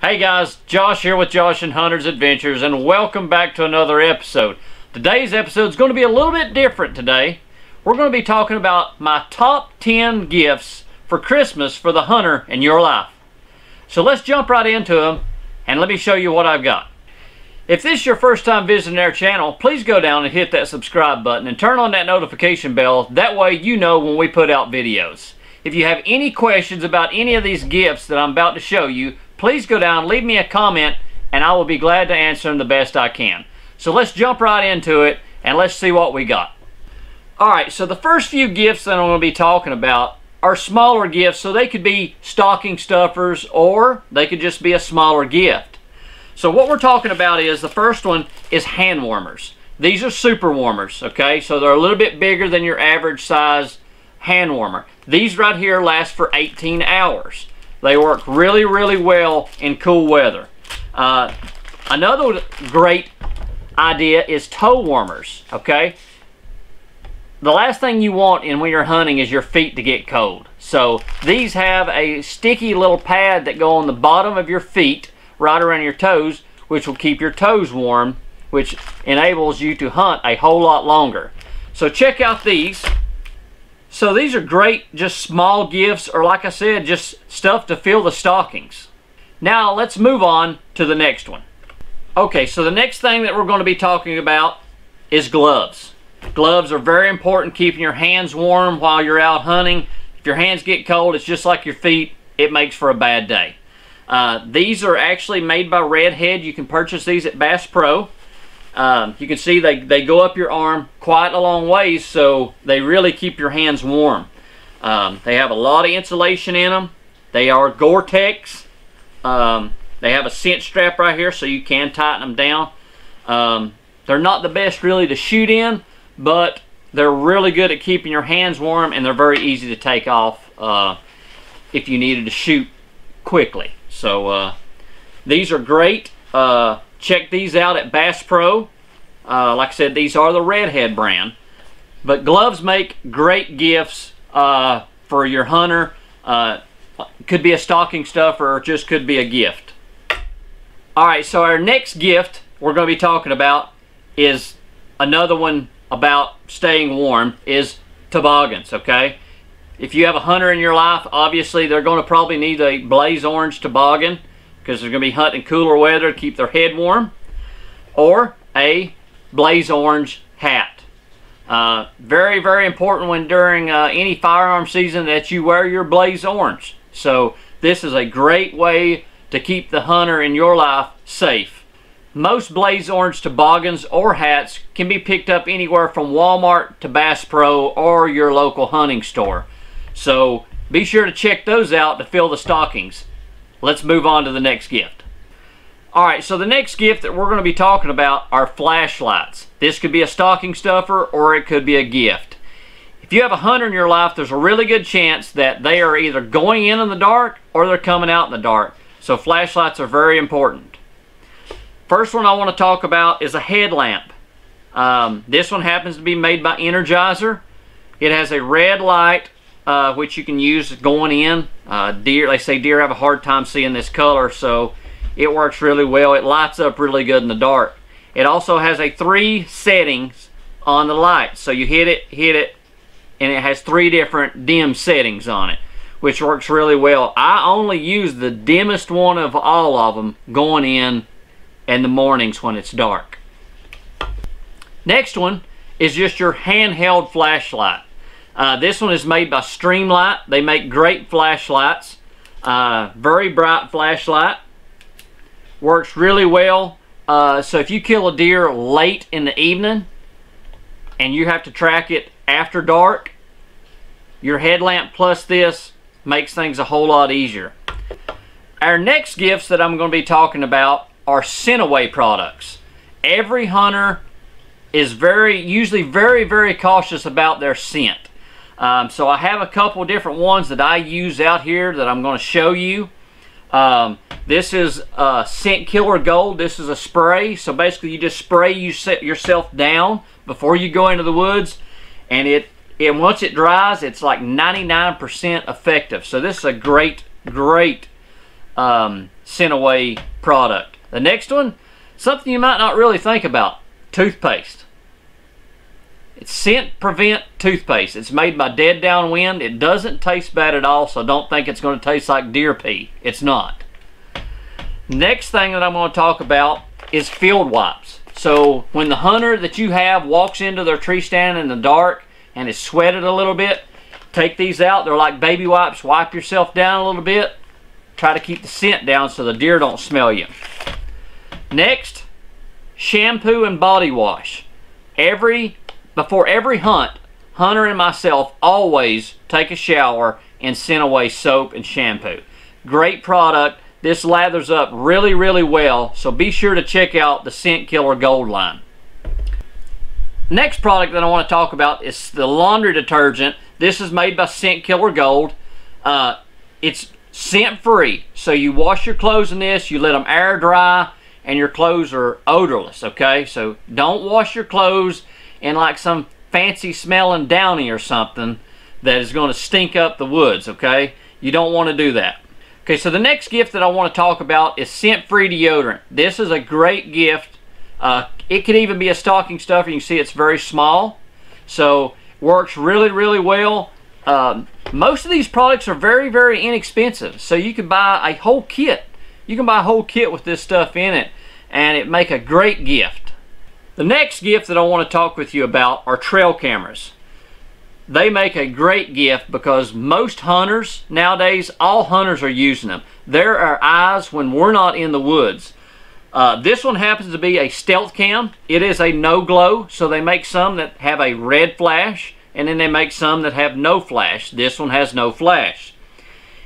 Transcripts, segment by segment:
Hey guys, Josh here with Josh and Hunter's Adventures, and welcome back to another episode. Today's episode is going to be a little bit different today. We're going to be talking about my top 10 gifts for Christmas for the hunter in your life. So let's jump right into them, and let me show you what I've got. If this is your first time visiting our channel, please go down and hit that subscribe button and turn on that notification bell. That way you know when we put out videos. If you have any questions about any of these gifts that I'm about to show you, please go down, leave me a comment, and I will be glad to answer them the best I can. So let's jump right into it, and let's see what we got. Alright, so the first few gifts that I'm going to be talking about are smaller gifts, so they could be stocking stuffers, or they could just be a smaller gift. So what we're talking about is, the first one is hand warmers. These are super warmers, okay? So they're a little bit bigger than your average size hand warmer. These right here last for 18 hours. They work really, really well in cool weather. Another great idea is toe warmers, okay? The last thing you want when you're hunting is your feet to get cold. So these have a sticky little pad that go on the bottom of your feet, right around your toes, which will keep your toes warm, which enables you to hunt a whole lot longer. So check out these. So these are great, just small gifts, or like I said, just stuff to fill the stockings. Now let's move on to the next one. Okay, so the next thing that we're going to be talking about is gloves. Gloves are very important, keeping your hands warm while you're out hunting. If your hands get cold, it's just like your feet. It makes for a bad day. These are actually made by Redhead. You can purchase these at Bass Pro. You can see they go up your arm quite a long ways, so they really keep your hands warm. They have a lot of insulation in them. They are Gore-Tex. They have a cinch strap right here, so you can tighten them down. They're not the best really to shoot in, but they're really good at keeping your hands warm, and they're very easy to take off if you needed to shoot quickly. So these are great. Check these out at Bass Pro. Like I said, these are the Redhead brand. But gloves make great gifts for your hunter. Could be a stocking stuffer, or just could be a gift. Alright, so our next gift we're going to be talking about is another one about staying warm, is toboggans, okay? If you have a hunter in your life, obviously they're going to probably need a blaze orange toboggan, because they're going to be hunting cooler weather to keep their head warm, or a blaze orange hat. Very, very important when during any firearm season that you wear your blaze orange. So this is a great way to keep the hunter in your life safe. Most blaze orange toboggans or hats can be picked up anywhere from Walmart to Bass Pro or your local hunting store. So be sure to check those out to fill the stockings. Let's move on to the next gift. Alright, so the next gift that we're going to be talking about are flashlights. This could be a stocking stuffer, or it could be a gift. If you have a hunter in your life, there's a really good chance that they are either going in the dark or they're coming out in the dark. So flashlights are very important. First one I want to talk about is a headlamp. This one happens to be made by Energizer. It has a red light, which you can use going in. They say deer have a hard time seeing this color, so it works really well. It lights up really good in the dark. It also has a 3 settings on the light. So you hit it, and it has 3 different dim settings on it, which works really well. I only use the dimmest one of all of them going in the mornings when it's dark. Next one is just your handheld flashlight. This one is made by Streamlight. They make great flashlights. Very bright flashlight. Works really well. So if you kill a deer late in the evening and you have to track it after dark, your headlamp plus this makes things a whole lot easier. Our next gifts that I'm going to be talking about are scent away products. Every hunter is usually very, very cautious about their scent. So I have a couple different ones that I use out here that I'm going to show you. This is Scent Killer Gold. This is a spray. So basically you just spray yourself down before you go into the woods. And once it dries, it's like 99% effective. So this is a great, great sent away product. The next one, something you might not really think about, toothpaste. It's Scent Prevent Toothpaste. It's made by Dead Down Wind. It doesn't taste bad at all, so don't think it's going to taste like deer pee. It's not. Next thing that I'm going to talk about is field wipes. So when the hunter that you have walks into their tree stand in the dark and is sweated a little bit, take these out. They're like baby wipes. Wipe yourself down a little bit. Try to keep the scent down so the deer don't smell you. Next, shampoo and body wash. Before every hunt, Hunter and myself always take a shower and send away soap and shampoo. Great product. This lathers up really, really well, so be sure to check out the Scent Killer Gold line. Next product that I want to talk about is the laundry detergent. This is made by Scent Killer Gold. It's scent-free, so you wash your clothes in this, you let them air dry, and your clothes are odorless, okay? So don't wash your clothes and like some fancy smelling downy or something that is going to stink up the woods, okay? You don't want to do that. Okay, so the next gift that I want to talk about is scent-free deodorant. This is a great gift. It could even be a stocking stuffer. You can see it's very small, so works really, really well. Most of these products are very, very inexpensive, so you can buy a whole kit. You can buy a whole kit with this stuff in it, and it make a great gift. The next gift that I want to talk with you about are trail cameras. They make a great gift because most hunters nowadays, all hunters are using them. They're our eyes when we're not in the woods. This one happens to be a Stealth Cam. It is a no-glow, so they make some that have a red flash, and then they make some that have no flash. This one has no flash.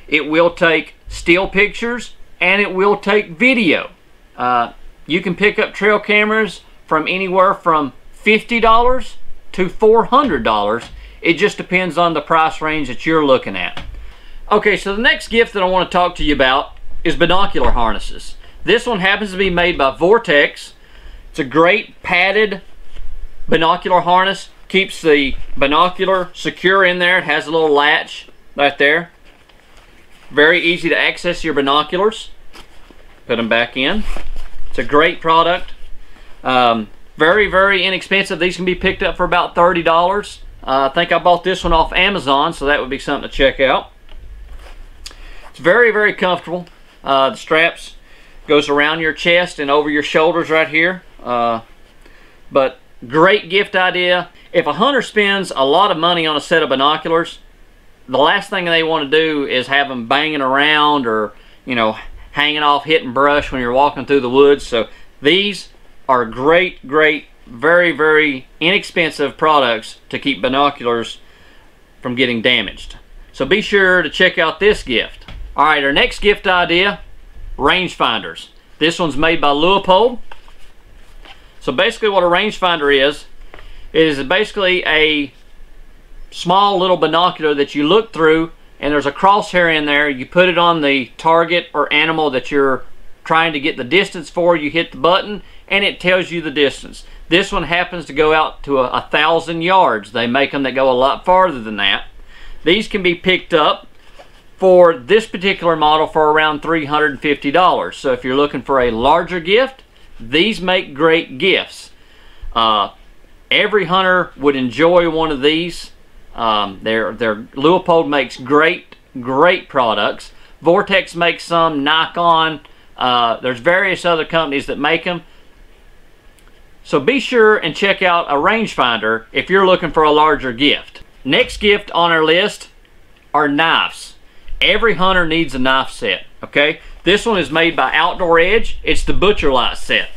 It will take still pictures, and it will take video. You can pick up trail cameras from anywhere from $50 to $400. It just depends on the price range that you're looking at. Okay, so the next gift that I want to talk to you about is binocular harnesses. This one happens to be made by Vortex. It's a great padded binocular harness. Keeps the binocular secure in there. It has a little latch right there. Very easy to access your binoculars. Put them back in. It's a great product. Very, very inexpensive. These can be picked up for about $30. I think I bought this one off Amazon, so that would be something to check out. It's very, very comfortable. The straps goes around your chest and over your shoulders right here. But great gift idea. If a hunter spends a lot of money on a set of binoculars, the last thing they want to do is have them banging around or, you know, hanging off hitting brush when you're walking through the woods. So these are great, great, very, very inexpensive products to keep binoculars from getting damaged. So be sure to check out this gift. All right, our next gift idea, rangefinders. This one's made by Leupold. So basically what a rangefinder is basically a small little binocular that you look through, and there's a crosshair in there. You put it on the target or animal that you're trying to get the distance for. You hit the button and it tells you the distance. This one happens to go out to 1,000 yards. They make them that go a lot farther than that. These can be picked up for this particular model for around $350. So if you're looking for a larger gift, these make great gifts. Every hunter would enjoy one of these. Leupold makes great, great products. Vortex makes some, Nikon. There's various other companies that make them. So be sure and check out a rangefinder if you're looking for a larger gift. Next gift on our list are knives. Every hunter needs a knife set, okay? This one is made by Outdoor Edge. It's the Butcher Light set.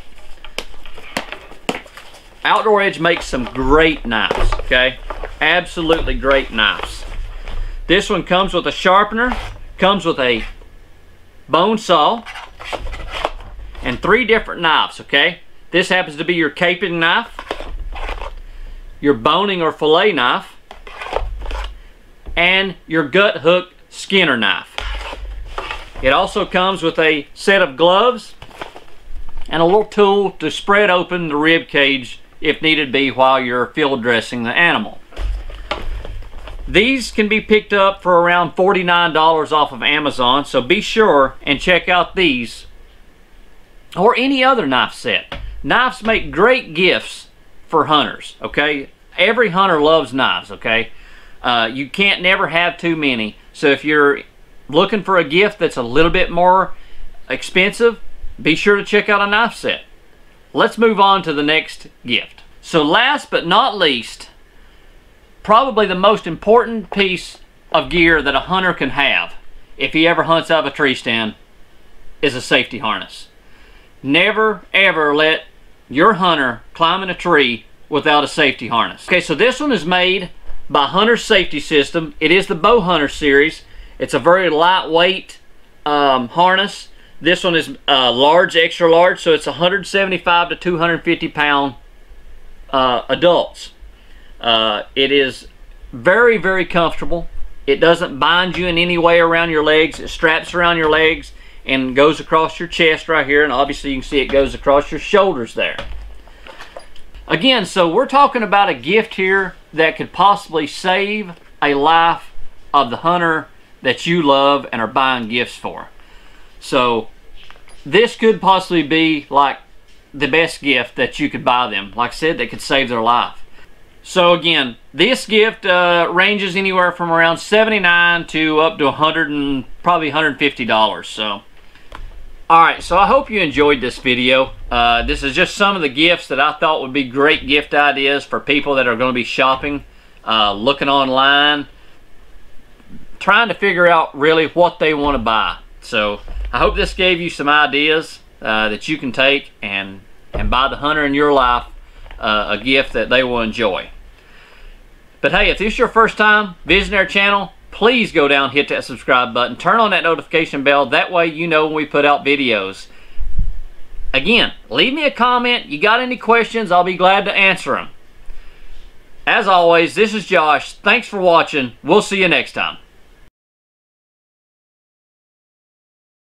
Outdoor Edge makes some great knives, okay? Absolutely great knives. This one comes with a sharpener, comes with a bone saw, and 3 different knives, okay? This happens to be your caping knife, your boning or fillet knife, and your gut hook skinner knife. It also comes with a set of gloves and a little tool to spread open the rib cage if needed be while you're field dressing the animal. These can be picked up for around $49 off of Amazon, so be sure and check out these or any other knife set. Knives make great gifts for hunters, okay? Every hunter loves knives, okay? You can't never have too many. So if you're looking for a gift that's a little bit more expensive, be sure to check out a knife set. Let's move on to the next gift. So last but not least, probably the most important piece of gear that a hunter can have if he ever hunts out of a tree stand is a safety harness. Never ever let your hunter climb in a tree without a safety harness. Okay, so this one is made by Hunter Safety System. It is the Bow Hunter series. It's a very lightweight harness. This one is large, extra large, so it's 175 to 250 pound adults. It is very, very comfortable. It doesn't bind you in any way around your legs. It straps around your legs and goes across your chest right here, and obviously you can see it goes across your shoulders there. Again, so we're talking about a gift here that could possibly save a life of the hunter that you love and are buying gifts for. So this could possibly be like the best gift that you could buy them. Like I said, that could save their life. So again, this gift ranges anywhere from around $79 to up to $100 and probably $150. So, all right. So I hope you enjoyed this video. This is just some of the gifts that I thought would be great gift ideas for people that are going to be shopping, looking online, trying to figure out really what they want to buy. So I hope this gave you some ideas that you can take and buy the hunter in your life a gift that they will enjoy. But hey, if this is your first time visiting our channel, please go down, hit that subscribe button, turn on that notification bell. That way you know when we put out videos. Again, leave me a comment. You got any questions, I'll be glad to answer them. As always, this is Josh. Thanks for watching. We'll see you next time.